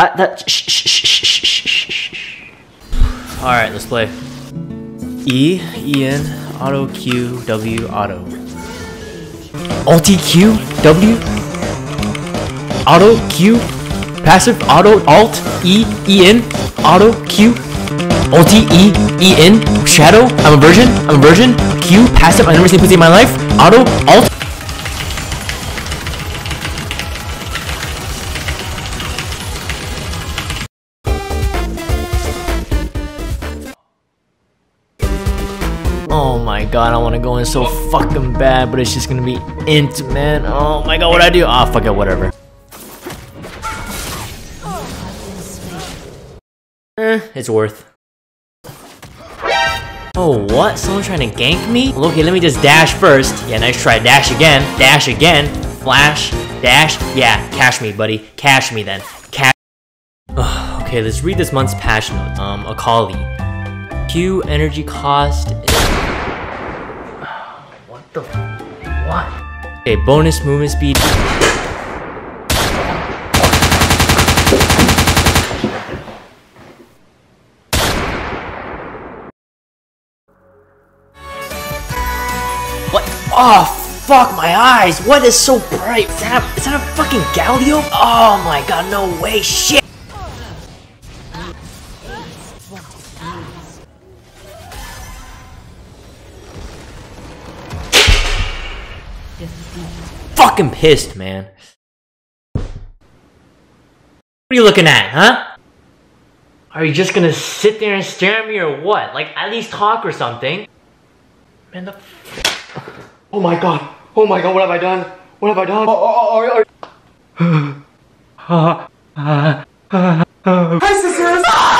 Alright, let's play. E, EN, auto Q, W, auto. Ulti Q, W, auto Q, passive auto, alt, E, EN, auto Q, ulti E, EN, shadow, I'm a virgin, Q, passive, I never seen pussy in my life, auto, alt. Oh my god, I want to go in so fucking bad, but it's just gonna be int, man. Oh my god, what'd I do? Ah, fuck it, whatever. It's worth. Oh, what? Someone trying to gank me? Well, okay, let me just dash first. Yeah, nice try. Dash again, flash, dash. Yeah, cash me, buddy. Cash me then. Cash. Okay, let's read this month's patch notes. Akali. Q energy cost. What? Okay, bonus movement speed. What? Oh, fuck my eyes! What is so bright? Is that a fucking Galio? Oh my god, no way, shit! Fucking pissed, man. What are you looking at, huh? Are you just gonna sit there and stare at me or what? Like, at least talk or something. Man, the oh my god. Oh my god, what have I done? What have I done? Oh. Hi, sisters!